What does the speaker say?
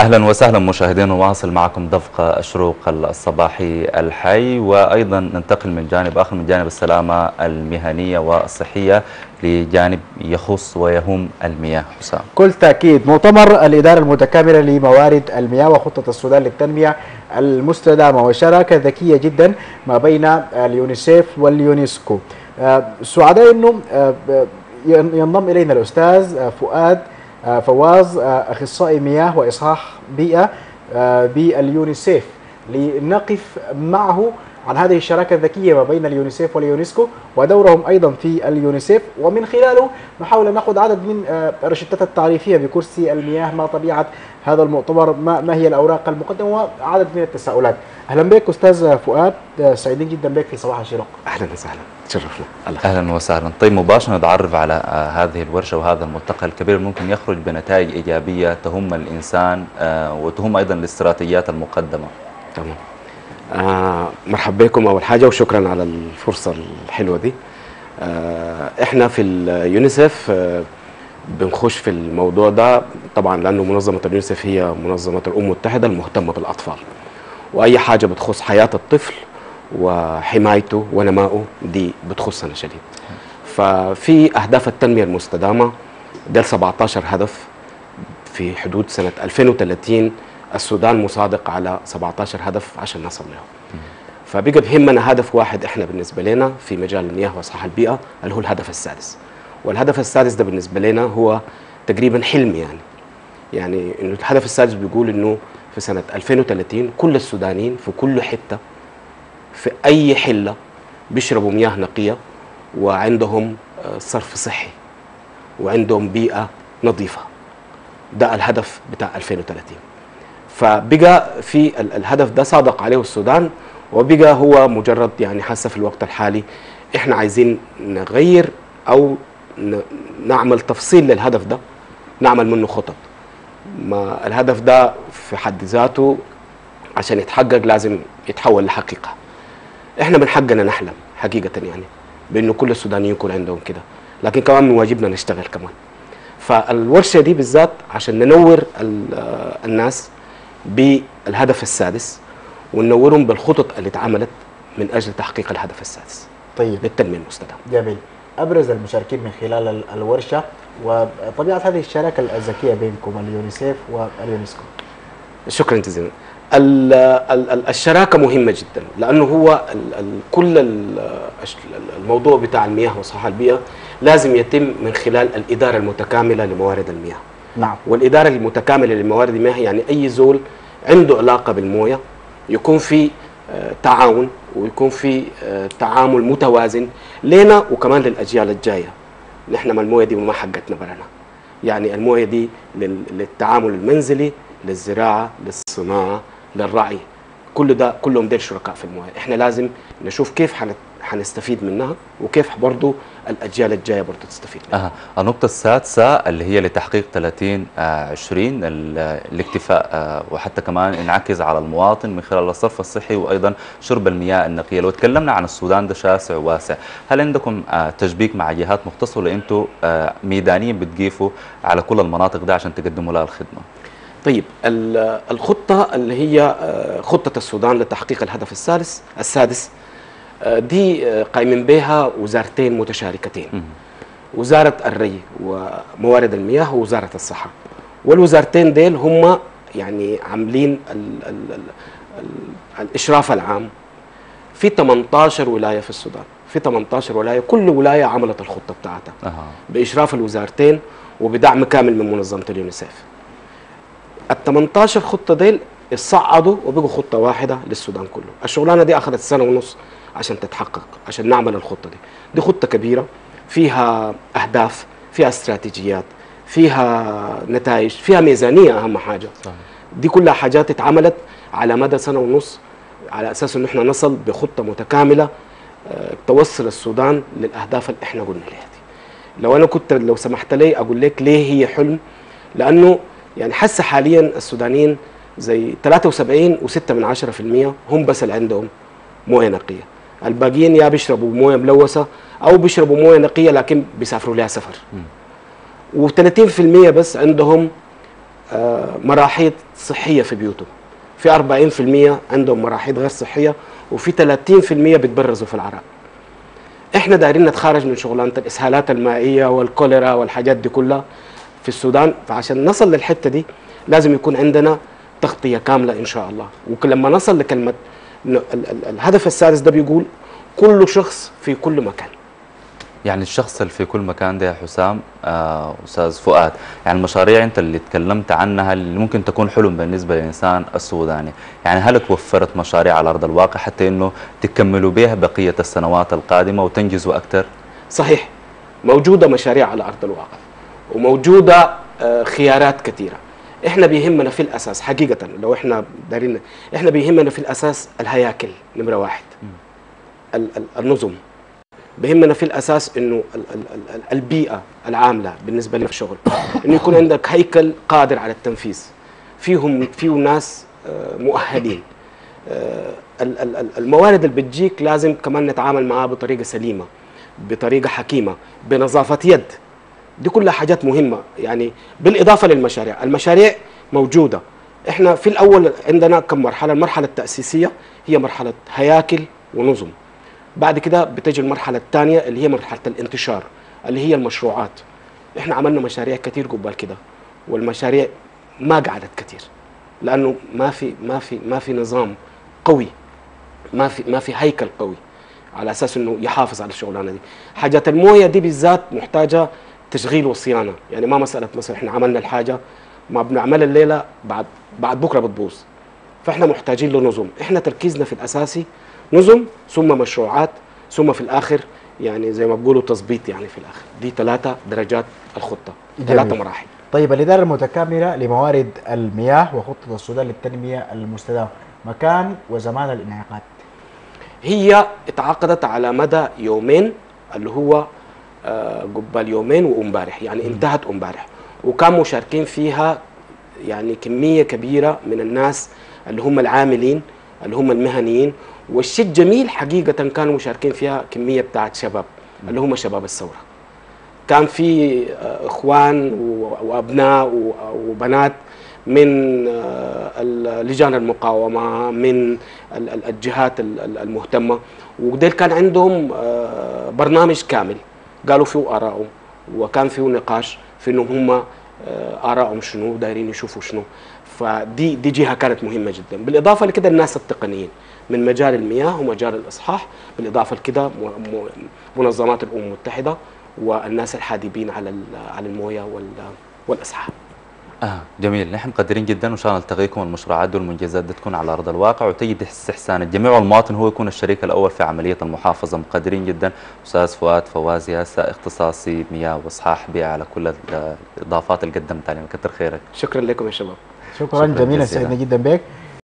أهلا وسهلا مشاهدين، واصل معكم دفق الشروق الصباحي الحي، وأيضا ننتقل من جانب آخر من جانب السلامة المهنية والصحية لجانب يخص ويهم المياه. حسام، كل تأكيد مؤتمر الإدارة المتكاملة لموارد المياه وخطة السودان للتنمية المستدامة وشراكة ذكية جدا ما بين اليونيسف واليونسكو. سعداء أنه ينضم إلينا الأستاذ فؤاد فواز، أخصائي مياه وإصلاح بيئة باليونيسف، لنقف معه عن هذه الشراكة الذكية ما بين اليونيسف واليونسكو ودورهم أيضا في اليونيسف، ومن خلاله نحاول أن نأخذ عدد من الرشدات التعريفية بكرسي المياه، ما طبيعة هذا المؤتمر، ما هي الأوراق المقدمة وعدد من التساؤلات. أهلا بك أستاذ فؤاد، سعيدين جدا بك في صباح الشروق. أهلا وسهلا، تشرفنا. أهلا وسهلا. طيب، مباشرة نتعرف على هذه الورشة وهذا الملتقى الكبير، ممكن يخرج بنتائج إيجابية تهم الإنسان وتهم أيضا الاستراتيجيات المقدمة. تمام. مرحبا بكم أول حاجة، وشكرا على الفرصة الحلوة دي. إحنا في اليونيسف بنخش في الموضوع ده طبعا لأنه منظمة اليونيسف هي منظمة الأمم المتحدة المهتمة بالأطفال، وأي حاجة بتخص حياة الطفل وحمايته ونمائه دي بتخصنا شديد. ففي أهداف التنمية المستدامة ده 17 هدف في حدود سنة 2030. السودان مصادق على 17 هدف عشان نصل لهم، فبقى بهمنا هدف واحد احنا بالنسبه لنا في مجال المياه واصلاح البيئه اللي هو الهدف السادس. والهدف السادس ده بالنسبه لنا هو تقريبا حلم، يعني انه الهدف السادس بيقول انه في سنه 2030 كل السودانيين في كل حته في اي حله بيشربوا مياه نقيه وعندهم صرف صحي وعندهم بيئه نظيفه. ده الهدف بتاع 2030. فبقى في الهدف ده صادق عليه السودان، وبقى هو مجرد يعني حاسه في الوقت الحالي احنا عايزين نغير او نعمل تفصيل للهدف ده، نعمل منه خطط. ما الهدف ده في حد ذاته عشان يتحقق لازم يتحول لحقيقه. احنا من حقنا نحلم حقيقه، يعني بانه كل السودانيين يكون عندهم كده، لكن كمان من واجبنا نشتغل كمان. فالورشه دي بالذات عشان ننور الناس بالهدف السادس وننورهم بالخطط اللي اتعملت من اجل تحقيق الهدف السادس. طيب، للتنميه المستدامه. جميل. ابرز المشاركين من خلال الورشه وطبيعه هذه الشراكه الذكيه بينكم اليونيسف واليونسكو. شكرا جزيلا. الشراكه مهمه جدا لانه هو كل الموضوع بتاع المياه وصحه البيئه لازم يتم من خلال الاداره المتكامله لموارد المياه. نعم. والإدارة المتكاملة لموارد المياه يعني أي زول عنده علاقة بالموية يكون في تعاون ويكون في تعامل متوازن لنا وكمان للأجيال الجاية. نحن ما الموية دي ما حقتنا برنا، يعني الموية دي للتعامل المنزلي، للزراعة، للصناعة، للرعي، كل ده كلهم ديل شركاء في الموية. احنا لازم نشوف كيف هنستفيد منها وكيف برضو الأجيال الجاية برضو تستفيد منها. النقطة السادسة اللي هي لتحقيق 30-20 الاكتفاء، وحتى كمان نعكز على المواطن من خلال الصرف الصحي وأيضا شرب المياه النقية. لو تكلمنا عن السودان ده شاسع وواسع، هل عندكم تشبيك مع جهات مختصة ولا أنتم ميدانيين بتقيفوا على كل المناطق ده عشان تقدموا لها الخدمة؟ طيب، الخطة اللي هي خطة السودان لتحقيق الهدف السادس دي قايمين بها وزارتين متشاركتين، وزارة الري وموارد المياه ووزارة الصحة. والوزارتين ديل هم يعني عاملين الإشراف العام في 18 ولاية في السودان، في 18 ولاية، كل ولاية عملت الخطة بتاعتها بإشراف الوزارتين وبدعم كامل من منظمة اليونيسف. ال18 خطة ديل اتصعدوا وبقوا خطة واحدة للسودان كله. الشغلانة دي أخذت سنة ونص عشان تتحقق، عشان نعمل الخطة دي. دي خطة كبيرة فيها أهداف، فيها استراتيجيات، فيها نتائج، فيها ميزانية أهم حاجة. صحيح. دي كلها حاجات اتعملت على مدى سنة ونص على أساس إن احنا نصل بخطة متكاملة توصل السودان للأهداف اللي احنا قلنا لها دي. لو سمحت لي أقول لك ليه هي حلم، لأنه يعني حس حاليا السودانيين زي 73.6% هم بس اللي عندهم مويه نقيه، الباقيين يا بيشربوا مويه ملوثه او بيشربوا مويه نقيه لكن بيسافروا لها سفر، و30% بس عندهم مراحيض صحية في بيوتهم، في 40% عندهم مراحيض غير صحية، وفي 30% بتبرزوا في العرق. احنا دايرين نتخارج من شغلانة الإسهالات المائية والكوليرا والحاجات دي كلها في السودان، فعشان نصل للحتة دي لازم يكون عندنا تغطية كاملة إن شاء الله. ولما نصل لكلمة الهدف السادس ده بيقول كل شخص في كل مكان. يعني الشخص اللي في كل مكان ده يا حسام، أستاذ فؤاد، يعني المشاريع أنت اللي تكلمت عنها اللي ممكن تكون حلم بالنسبة للإنسان السوداني، يعني هل توفرت مشاريع على أرض الواقع حتى أنه تكملوا بها بقية السنوات القادمة وتنجزوا أكثر؟ صحيح، موجودة مشاريع على أرض الواقع وموجودة خيارات كثيرة. إحنا بيهمنا في الأساس حقيقة، لو إحنا دارين، إحنا بيهمنا في الأساس الهياكل نمرة واحد، النظم، بيهمنا في الاساس انه البيئه العامله بالنسبه لنا في الشغل، انه يكون عندك هيكل قادر على التنفيذ، فيه ناس مؤهلين، الموارد اللي بتجيك لازم كمان نتعامل معاها بطريقه سليمه، بطريقه حكيمه، بنظافه يد، دي كلها حاجات مهمه. يعني بالاضافه للمشاريع، المشاريع موجوده. احنا في الاول عندنا كم مرحله، المرحله التاسيسيه هي مرحله هياكل ونظم، بعد كده بتجي المرحلة الثانية اللي هي مرحلة الانتشار اللي هي المشروعات. احنا عملنا مشاريع كتير قبال كده، والمشاريع ما قعدت كتير لأنه ما في نظام قوي، ما في هيكل قوي على أساس إنه يحافظ على الشغلانة دي. حاجة الموية دي بالذات محتاجة تشغيل وصيانة، يعني ما مسألة مثلا احنا عملنا الحاجة ما بنعملها الليلة بعد بكرة بتبوظ، فاحنا محتاجين لنظم. احنا تركيزنا في الأساسي نظم ثم مشروعات ثم في الاخر يعني زي ما بيقولوا تظبيط، يعني في الاخر دي 3 درجات الخطه، 3 مراحل. طيب الاداره المتكامله لموارد المياه وخطه السودان للتنميه المستدامه، مكان وزمان الانعقاد. هي اتعقدت على مدى يومين اللي هو قبل يومين وامبارح، يعني انتهت امبارح، وكانوا مشاركين فيها يعني كميه كبيره من الناس اللي هم العاملين اللي هم المهنيين. والشيء الجميل حقيقة كانوا مشاركين فيها كمية بتاعت شباب اللي هم شباب الثورة. كان في إخوان وأبناء وبنات من لجان المقاومة، من الجهات المهتمة، وديل كان عندهم برنامج كامل قالوا فيه آرائهم، وكان فيه نقاش في إنهم هم آرائهم شنو دايرين يشوفوا شنو. فدي جهة كانت مهمة جدا. بالإضافة لكده الناس التقنيين من مجال المياه ومجال الإصحاح، بالإضافة لكده منظمات الأمم المتحدة والناس الحادبين على المويه والإصحاح. جميل، نحن مقدرين جدا، وإن شاء الله نلتقيكم المشروعات دي والمنجزات دي تكون على أرض الواقع وتجد استحسان الجميع، والمواطن هو يكون الشريك الأول في عملية المحافظة. مقدرين جدا أستاذ فؤاد فواز، هسه اختصاصي مياه وإصحاح بيئة، على كل الإضافات اللي قدمتها لنا، كتر خيرك. شكرا لكم يا شباب. شكرا جميلا، سعدنا جدا بك.